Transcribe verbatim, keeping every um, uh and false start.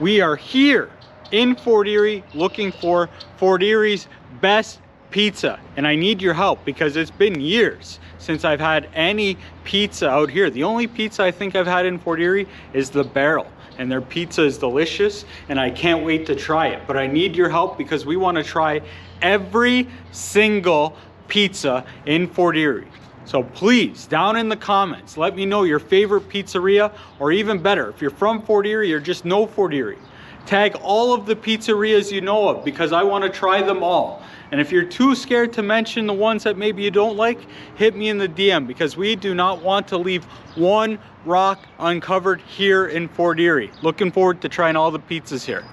We are here in Fort Erie looking for Fort Erie's best pizza, and I need your help because it's been years since I've had any pizza out here. The only pizza I think I've had in Fort Erie is the Barrel, and their pizza is delicious and I can't wait to try it. But I need your help because we want to try every single pizza in Fort Erie. So please, down in the comments, let me know your favorite pizzeria, or even better, if you're from Fort Erie or just know Fort Erie, tag all of the pizzerias you know of, because I want to try them all. And if you're too scared to mention the ones that maybe you don't like, hit me in the D M, because we do not want to leave one rock uncovered here in Fort Erie. Looking forward to trying all the pizzas here.